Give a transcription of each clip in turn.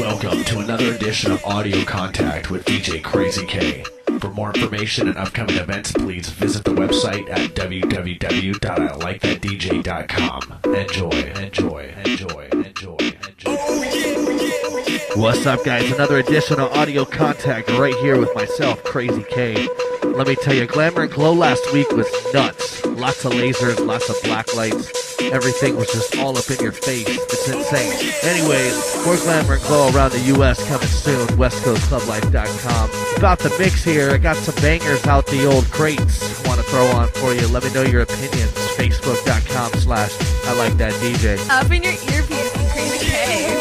Welcome to another edition of Audio Contact with DJ Kray-Z-K. For more information and upcoming events, please visit the website at www.iLikeThatDJ.com. Enjoy. What's up, guys? Another edition of Audio Contact right here with myself, Kray-Z-K. Let me tell you, Glamour and Glow last week was nuts. Lots of lasers, lots of black lights. Everything was just all up in your face. It's insane. Anyways, more Glamour and Glow around the U.S. coming soon. Westcoastclublife.com. About the mix here, I got some bangers out the old crates I want to throw on for you. Let me know your opinions. Facebook.com/ILikeThatDJ. Up in your earpiece and crazy K.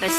Let's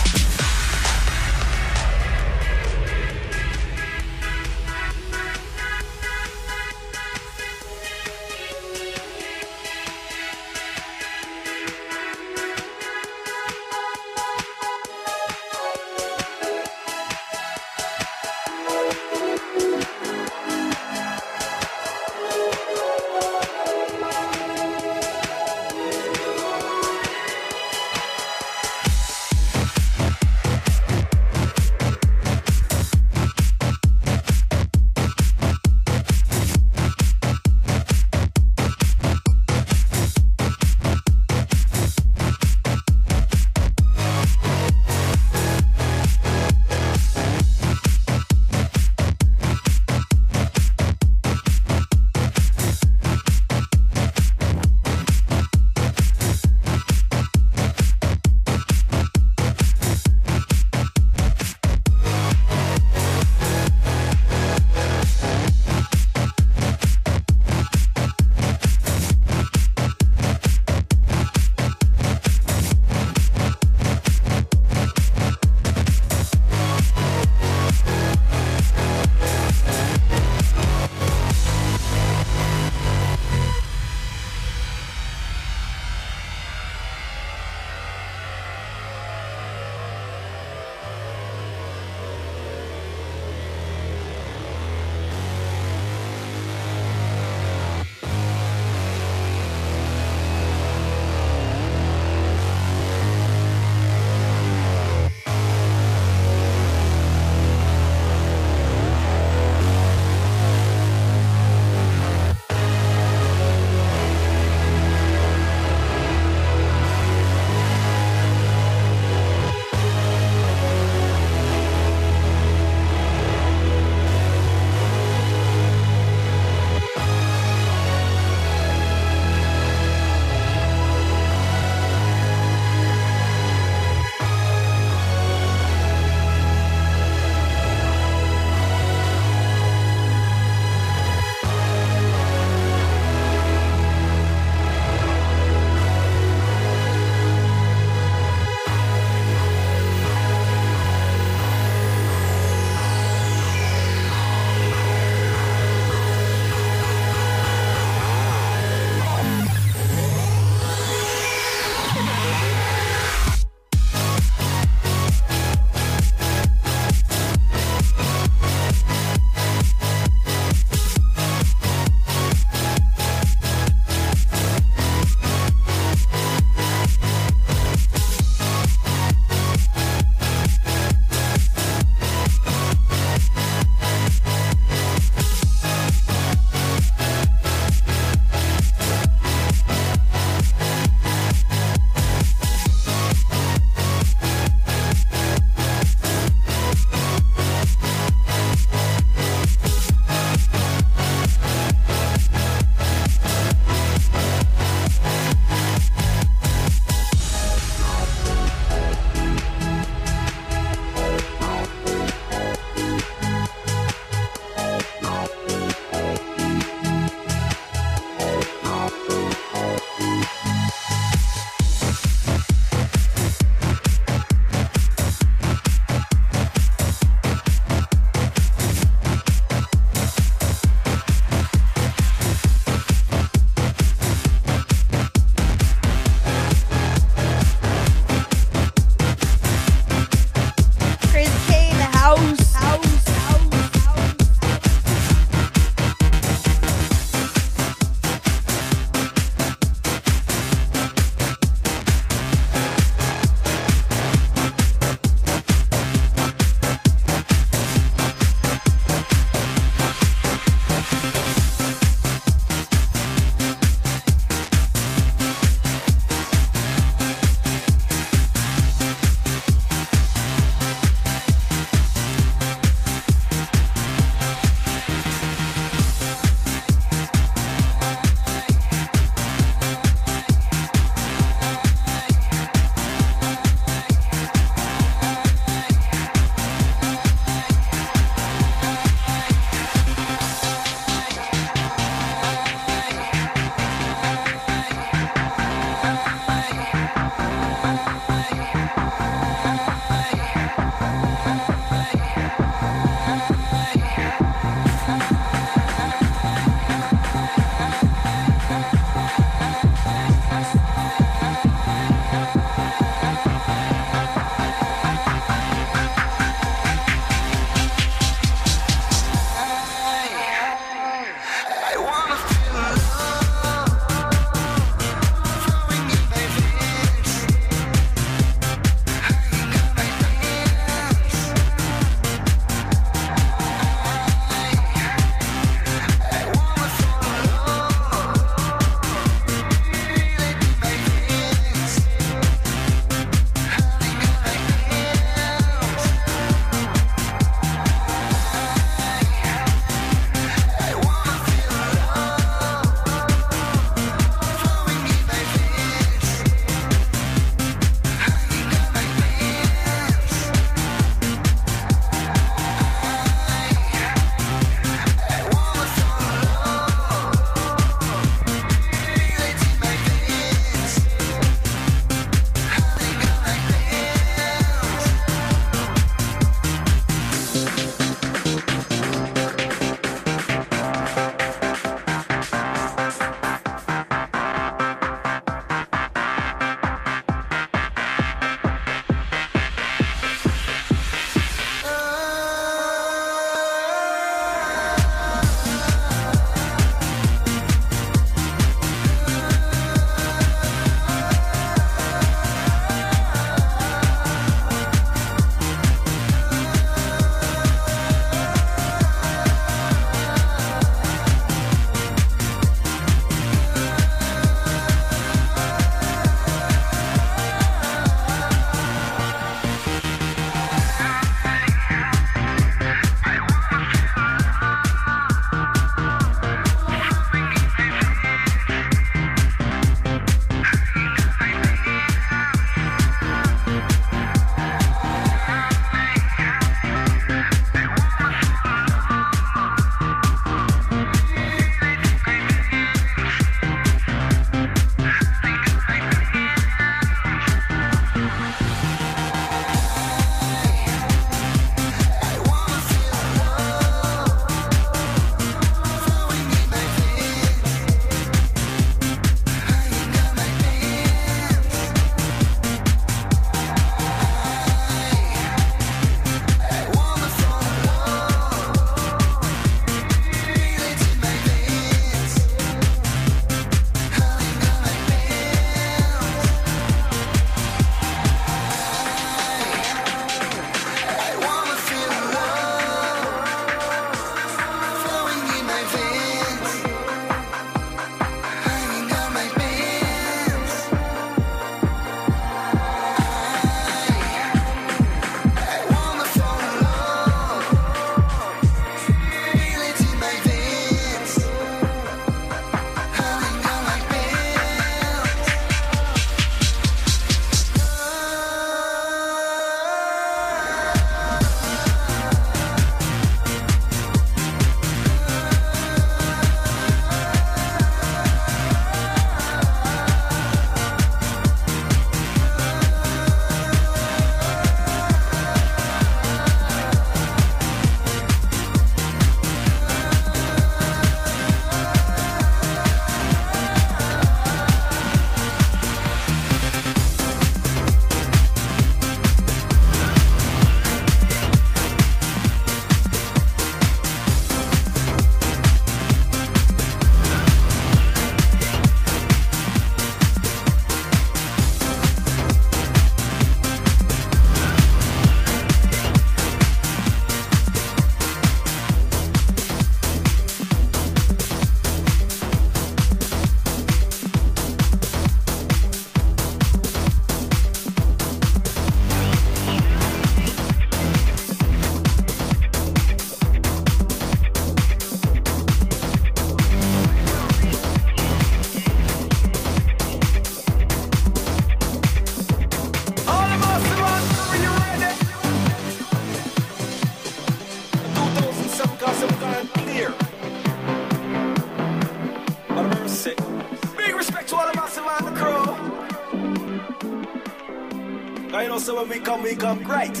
I know, so when we come right.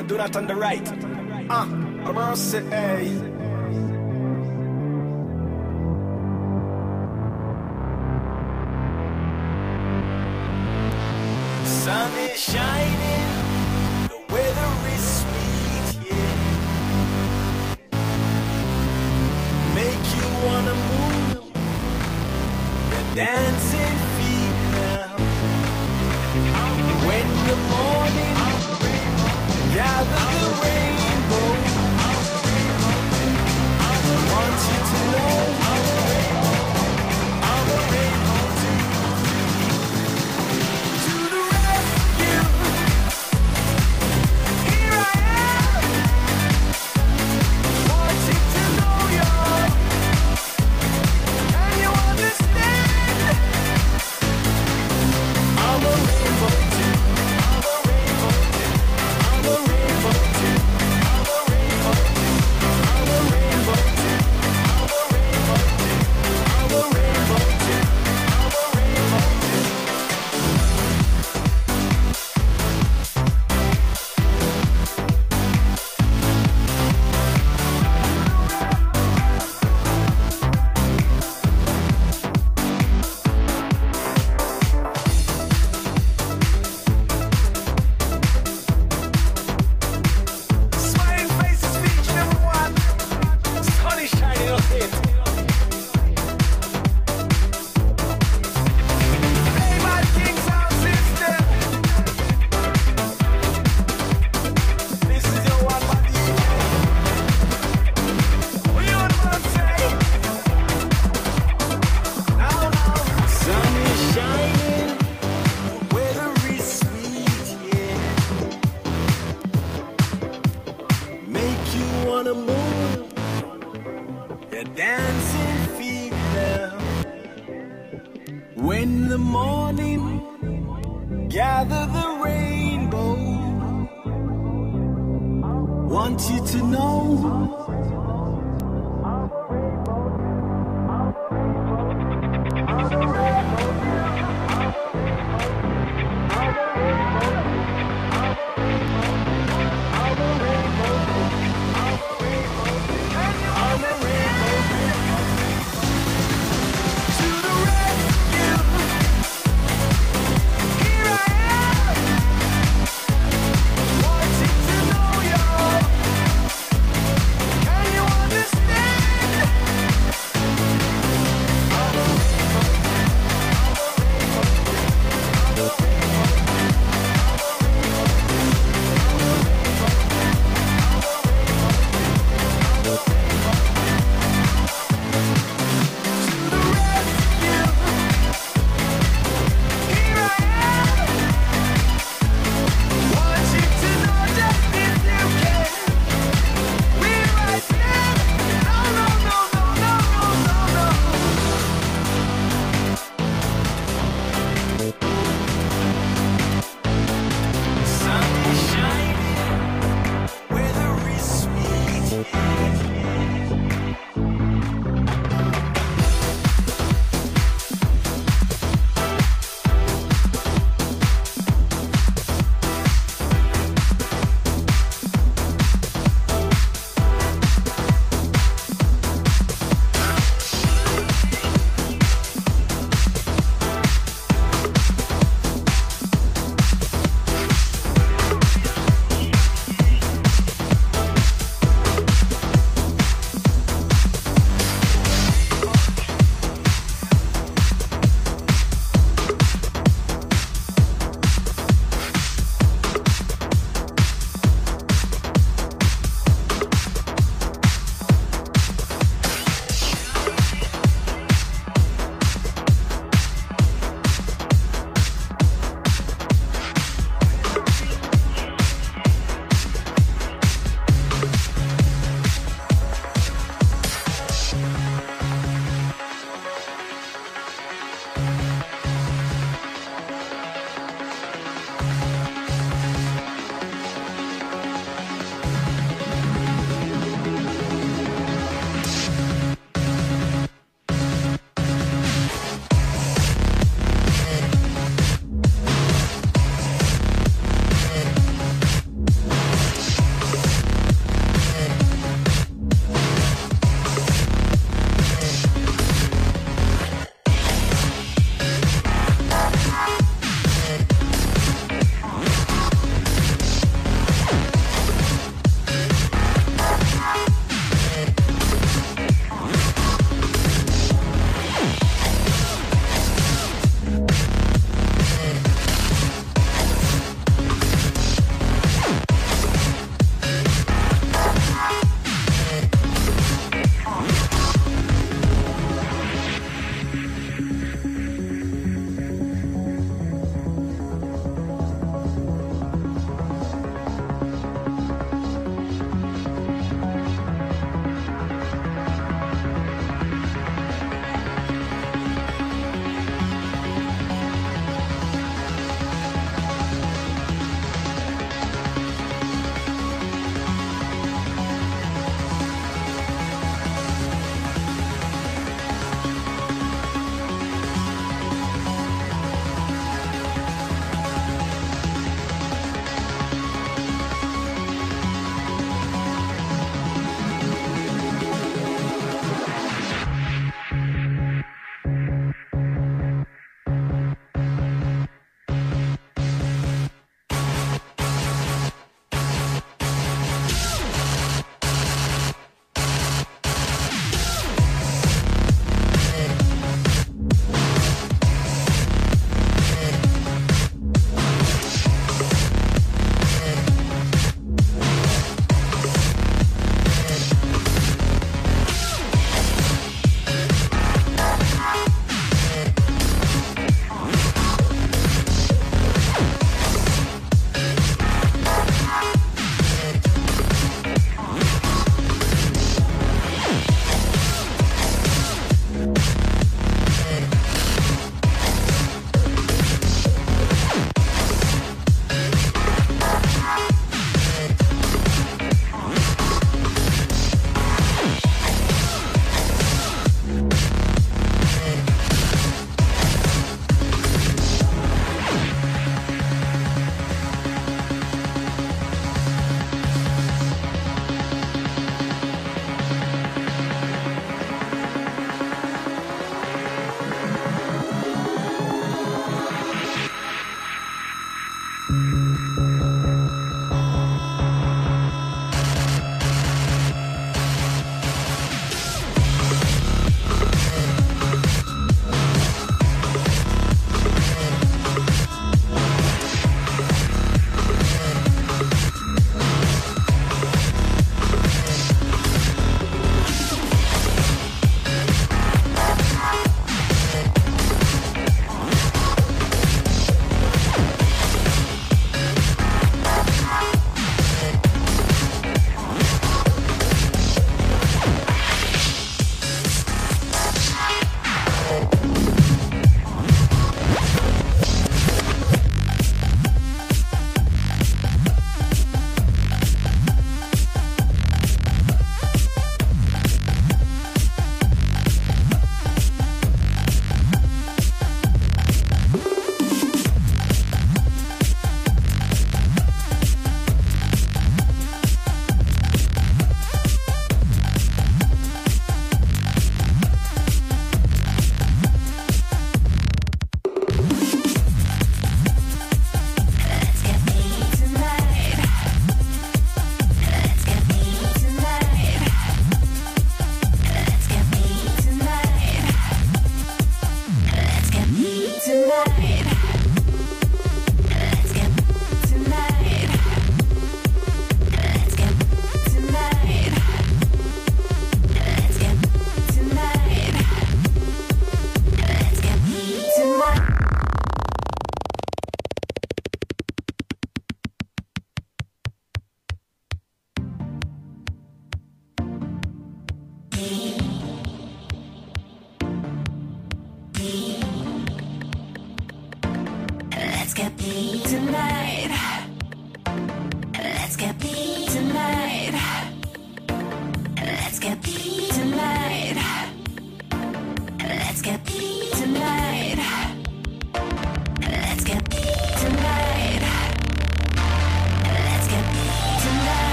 And do not on the right. I'm gonna say, hey. Sun is shining, the weather is sweet, yeah. Make you wanna move, the dancing feet now. When the morning gathers the rainbow, I want you to know I'm a rainbow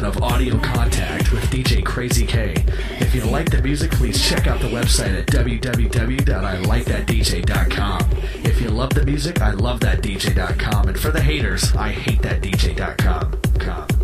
Of Audio Contact with DJ Kray-Z-K. If you like the music, please check out the website at www.iLikeThatDJ.com. If you love the music, I love that DJ.com. And for the haters, I hate that DJ.com.